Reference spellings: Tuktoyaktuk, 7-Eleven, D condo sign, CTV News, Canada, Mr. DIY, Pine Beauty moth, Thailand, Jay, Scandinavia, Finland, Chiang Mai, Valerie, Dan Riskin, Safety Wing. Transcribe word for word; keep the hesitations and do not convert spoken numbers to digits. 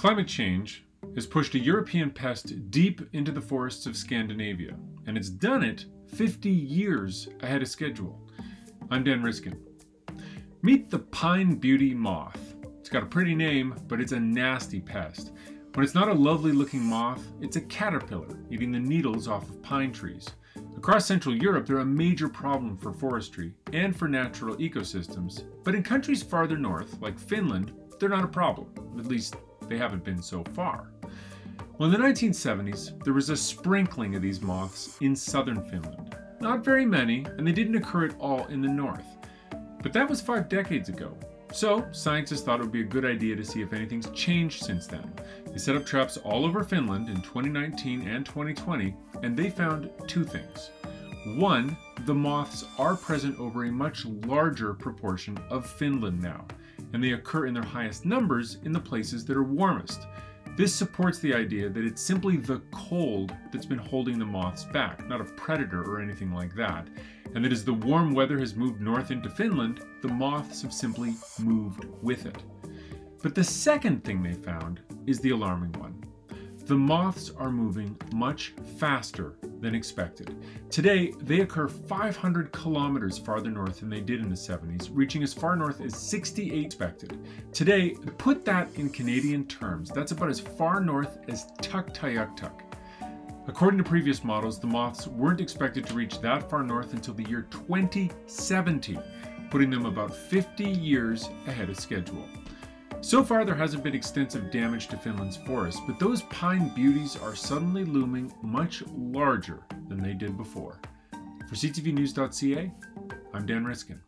Climate change has pushed a European pest deep into the forests of Scandinavia, and it's done it fifty years ahead of schedule. I'm Dan Riskin. Meet the Pine Beauty moth. It's got a pretty name, but it's a nasty pest. When it's not a lovely looking moth, it's a caterpillar eating the needles off of pine trees. Across Central Europe, they're a major problem for forestry and for natural ecosystems, but in countries farther north, like Finland, they're not a problem. At least, they haven't been so far. Well, in the nineteen seventies, there was a sprinkling of these moths in southern Finland. Not very many, and they didn't occur at all in the north. But that was five decades ago. So, scientists thought it would be a good idea to see if anything's changed since then. They set up traps all over Finland in twenty nineteen and twenty twenty, and they found two things. One, the moths are present over a much larger proportion of Finland now, and they occur in their highest numbers in the places that are warmest. This supports the idea that it's simply the cold that's been holding the moths back, not a predator or anything like that, and that as the warm weather has moved north into Finland, the moths have simply moved with it. But the second thing they found is the alarming one. The moths are moving much faster than expected. Today, they occur five hundred kilometers farther north than they did in the seventies, reaching as far north as sixty-eight expected. Today, put that in Canadian terms, that's about as far north as Tuktoyaktuk. According to previous models, the moths weren't expected to reach that far north until the year twenty seventy, putting them about fifty years ahead of schedule. So far, there hasn't been extensive damage to Finland's forests, but those pine beauties are suddenly looming much larger than they did before. For C T V news dot C A, I'm Dan Riskin.